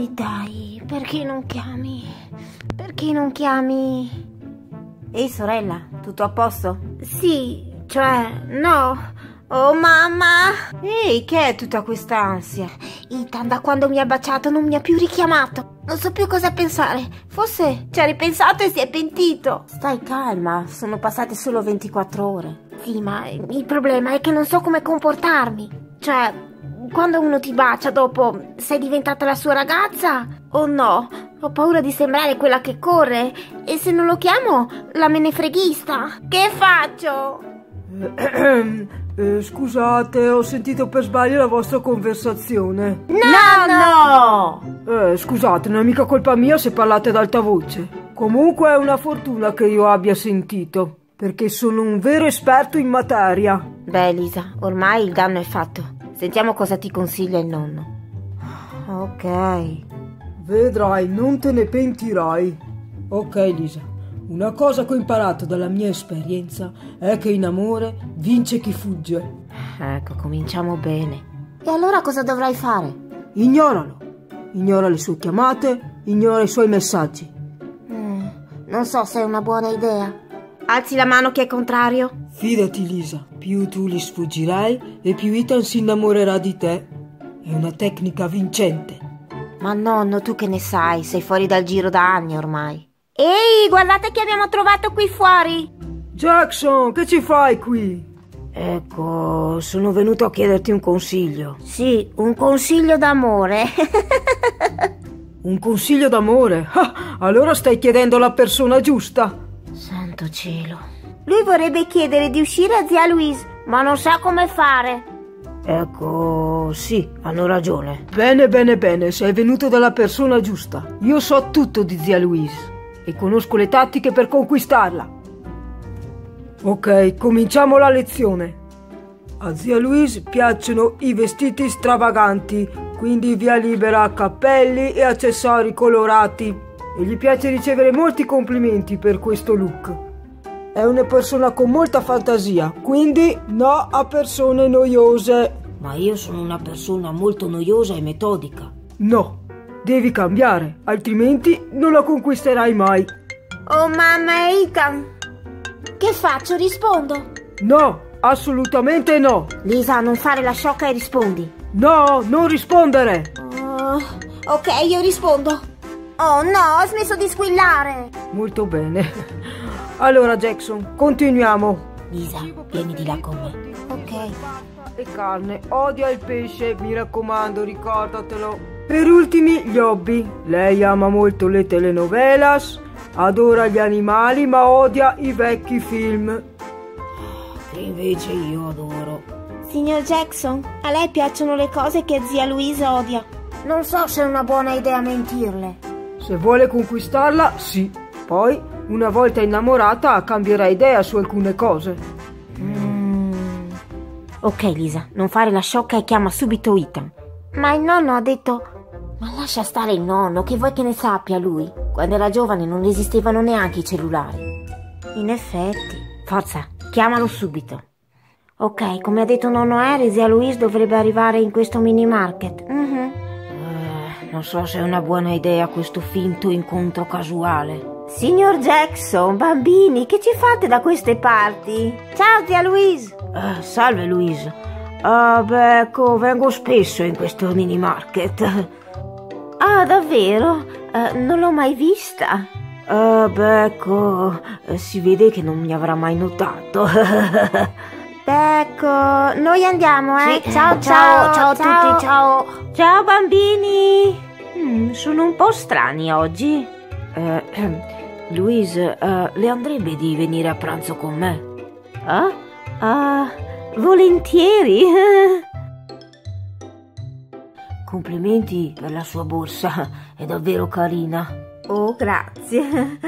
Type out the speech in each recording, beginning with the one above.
E dai, perché non chiami? Perché non chiami? Ehi sorella, tutto a posto? Sì, cioè, no. Oh mamma! Ehi, che è tutta quest'ansia? Ethan, da quando mi ha baciato non mi ha più richiamato. Non so più cosa pensare. Forse ci ha ripensato e si è pentito. Stai calma, sono passate solo 24 ore. Sì, ma il problema è che non so come comportarmi. Cioè, quando uno ti bacia dopo, sei diventata la sua ragazza? O no? Ho paura di sembrare quella che corre. E se non lo chiamo, la menefreghista. Che faccio? Scusate, ho sentito per sbaglio la vostra conversazione. No! Scusate, non è mica colpa mia se parlate ad alta voce. Comunque è una fortuna che io abbia sentito, perché sono un vero esperto in materia. Beh, Elisa, ormai il danno è fatto. Sentiamo cosa ti consiglia il nonno. Ok. Vedrai, non te ne pentirai. Ok, Elisa. Una cosa che ho imparato dalla mia esperienza è che in amore vince chi fugge. Ecco, cominciamo bene. E allora cosa dovrai fare? Ignoralo. Ignora le sue chiamate, ignora i suoi messaggi. Non so se è una buona idea. Alzi la mano chi è contrario. Fidati, Lisa. Più tu li sfuggirai e più Ethan si innamorerà di te. È una tecnica vincente. Ma nonno, tu che ne sai? Sei fuori dal giro da anni ormai. Ehi, guardate chi abbiamo trovato qui fuori! Jackson, che ci fai qui? Ecco, sono venuto a chiederti un consiglio. Sì, un consiglio d'amore. Un consiglio d'amore? Ah, allora stai chiedendo la persona giusta. Santo cielo. Lui vorrebbe chiedere di uscire a zia Louise, ma non sa come fare. Ecco, sì, hanno ragione. Bene, bene, bene, sei venuto dalla persona giusta. Io so tutto di zia Louise. E conosco le tattiche per conquistarla. Ok, cominciamo la lezione. A zia Louise piacciono i vestiti stravaganti, quindi via libera a cappelli e accessori colorati. E gli piace ricevere molti complimenti per questo look. È una persona con molta fantasia, quindi no a persone noiose. Ma io sono una persona molto noiosa e metodica. No. Devi cambiare, altrimenti non la conquisterai mai. Oh mamma, Ethan, che faccio? Rispondo? No, assolutamente no. Lisa, non fare la sciocca e rispondi. No, non rispondere. Ok, io rispondo. Oh no, ho smesso di squillare. Molto bene. Allora Jackson, continuiamo. Lisa, vieni di là con me. Ok. E carne, odia il pesce, mi raccomando, ricordatelo. Per ultimi gli hobby. Lei ama molto le telenovelas, adora gli animali ma odia i vecchi film. Che invece io adoro. Signor Jackson, a lei piacciono le cose che zia Louisa odia. Non so se è una buona idea mentirle. Se vuole conquistarla, sì. Poi, una volta innamorata, cambierà idea su alcune cose. Ok Lisa, non fare la sciocca e chiama subito Ethan. Ma il nonno ha detto... Ma lascia stare il nonno, che vuoi che ne sappia lui? Quando era giovane non esistevano neanche i cellulari. In effetti. Forza, chiamalo subito. Ok, come ha detto nonno Henry, zia Louise dovrebbe arrivare in questo mini market. Non so se è una buona idea questo finto incontro casuale. Signor Jackson, bambini, che ci fate da queste parti? Ciao zia Louise. Salve Louise. Beh, ecco, vengo spesso in questo mini market. Ah, davvero? Non l'ho mai vista. Beh, ecco, si vede che non mi avrà mai notato. Beh, ecco, noi andiamo, eh? Sì. Ciao a tutti, ciao. Ciao, bambini. Sono un po' strani oggi. Louise, le andrebbe di venire a pranzo con me? Volentieri. Complimenti per la sua borsa, è davvero carina. Oh, grazie.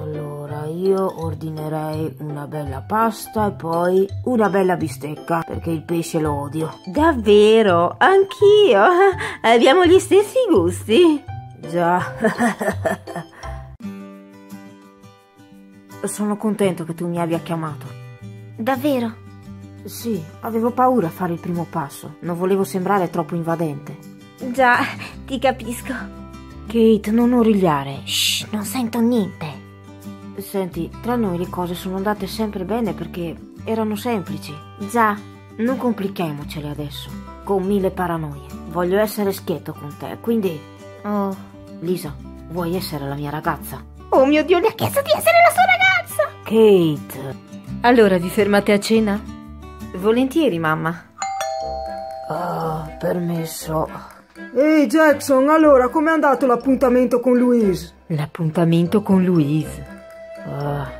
Allora, io ordinerei una bella pasta e poi una bella bistecca, perché il pesce lo odio. Davvero? Anch'io? Abbiamo gli stessi gusti? Già. Sono contento che tu mi abbia chiamato. Davvero? Sì, avevo paura a fare il primo passo, non volevo sembrare troppo invadente. Già, ti capisco. Kate, non origliare. Shh, non sento niente. Senti, tra noi le cose sono andate sempre bene perché erano semplici. Già, non complichiamocele adesso, con mille paranoie. Voglio essere schietto con te, quindi... Oh, Lisa, vuoi essere la mia ragazza? Oh mio Dio, le ha chiesto di essere la sua ragazza! Kate! Allora, vi fermate a cena? Volentieri, mamma. Oh, permesso. Ehi, Jackson, allora, com'è andato l'appuntamento con Louise? L'appuntamento con Louise?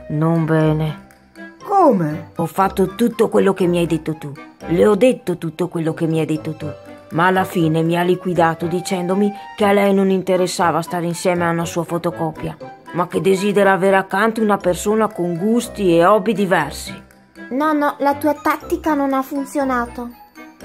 Non bene. Come? Ho fatto tutto quello che mi hai detto tu. Le ho detto tutto quello che mi hai detto tu. Ma alla fine mi ha liquidato dicendomi che a lei non interessava stare insieme a una sua fotocopia, ma che desidera avere accanto una persona con gusti e hobby diversi. No, la tua tattica non ha funzionato.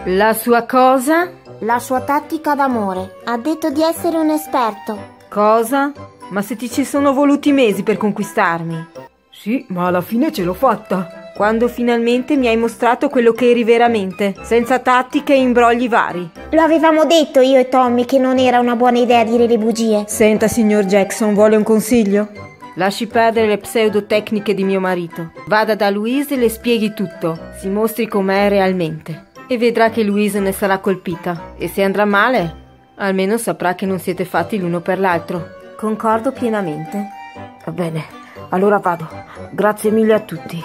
La sua cosa? La sua tattica d'amore. Ha detto di essere un esperto. Cosa? Ma se ti ci sono voluti mesi per conquistarmi. Sì, ma alla fine ce l'ho fatta. Quando finalmente mi hai mostrato quello che eri veramente, senza tattiche e imbrogli vari. Lo avevamo detto io e Tommy che non era una buona idea dire le bugie. Senta, signor Jackson, vuole un consiglio? Lasci perdere le pseudotecniche di mio marito. Vada da Louise e le spieghi tutto. Si mostri com'è realmente. E vedrà che Louise ne sarà colpita. E se andrà male, almeno saprà che non siete fatti l'uno per l'altro. Concordo pienamente. Va bene, allora vado. Grazie mille a tutti.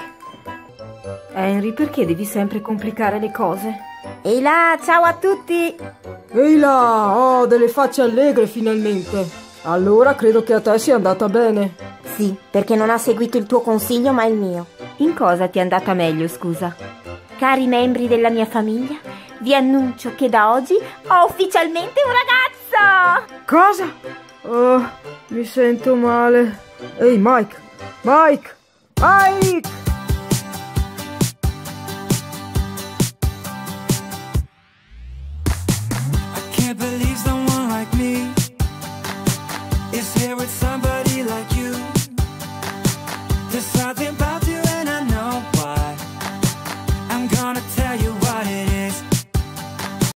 Henry, perché devi sempre complicare le cose? Ehi là, ciao a tutti! Ehi là, ho delle facce allegre finalmente. Allora credo che a te sia andata bene. Sì, perché non ha seguito il tuo consiglio ma il mio. In cosa ti è andata meglio, scusa? Cari membri della mia famiglia, vi annuncio che da oggi ho ufficialmente un ragazzo! Cosa? Oh, mi sento male. Ehi, Mike! Mike! Mike! Here with somebody like you, decide